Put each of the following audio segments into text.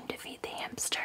Time to feed the hamster.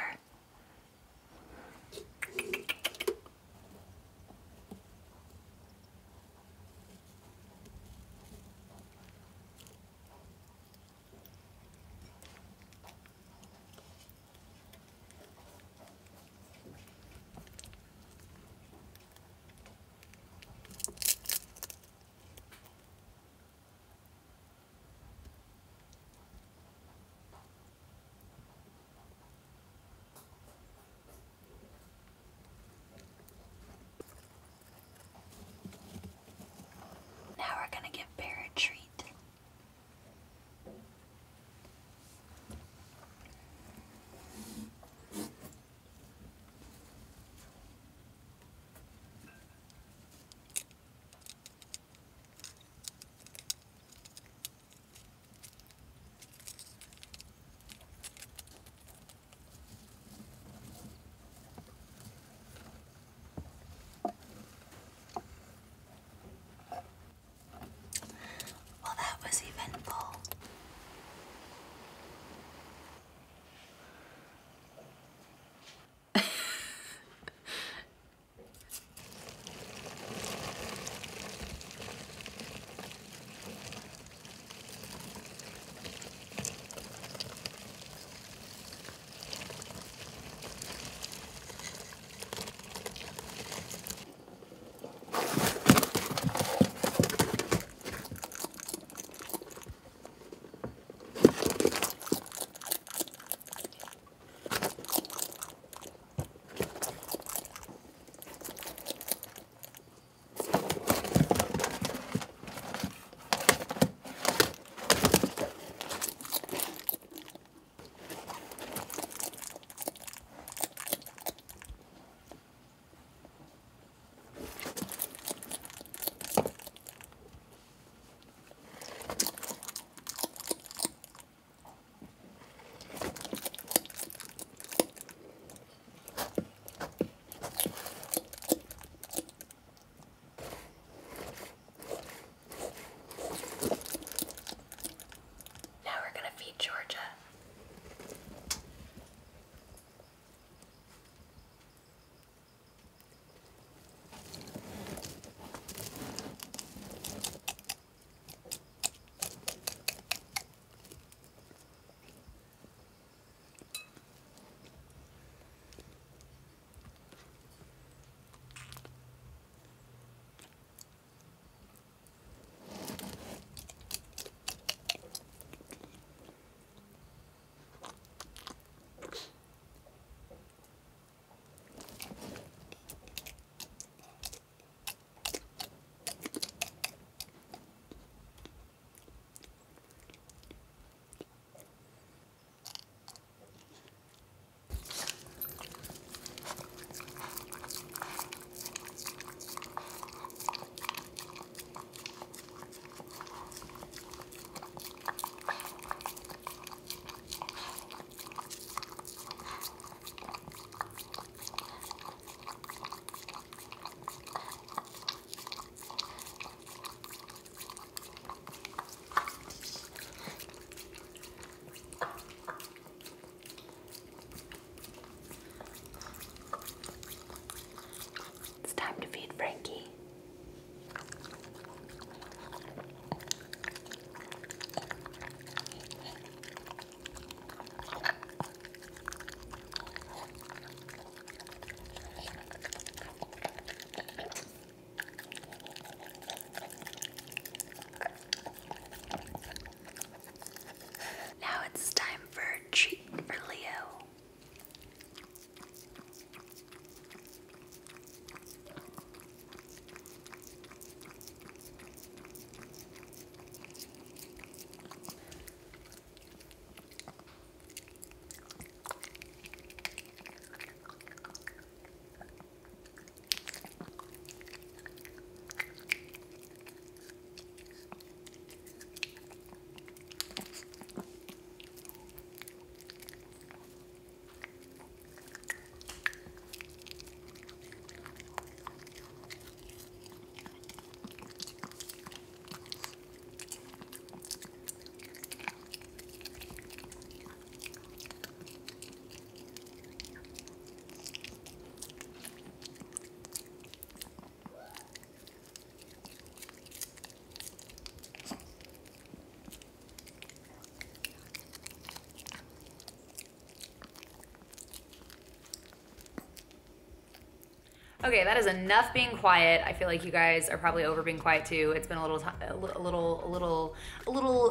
Okay, that is enough being quiet. I feel like you guys are probably over being quiet too. It's been a little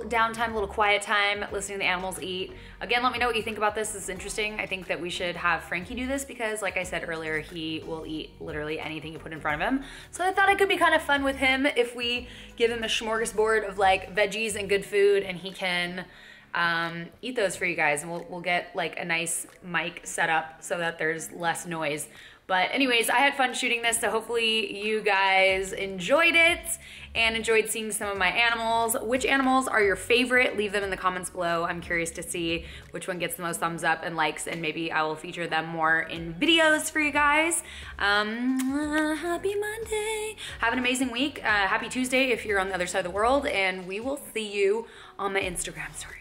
downtime, a little quiet time, listening to the animals eat. Again, let me know what you think about this. This is interesting. I think that we should have Frankie do this because, like I said earlier, he will eat literally anything you put in front of him. So I thought it could be kind of fun with him if we give him a smorgasbord of like veggies and good food, and he can eat those for you guys. And we'll get like a nice mic set up so that there's less noise. But anyways, I had fun shooting this, so hopefully you guys enjoyed it and enjoyed seeing some of my animals. Which animals are your favorite? Leave them in the comments below. I'm curious to see which one gets the most thumbs up and likes, and maybe I will feature them more in videos for you guys. Happy Monday. Have an amazing week. Happy Tuesday if you're on the other side of the world, and we will see you on my Instagram story.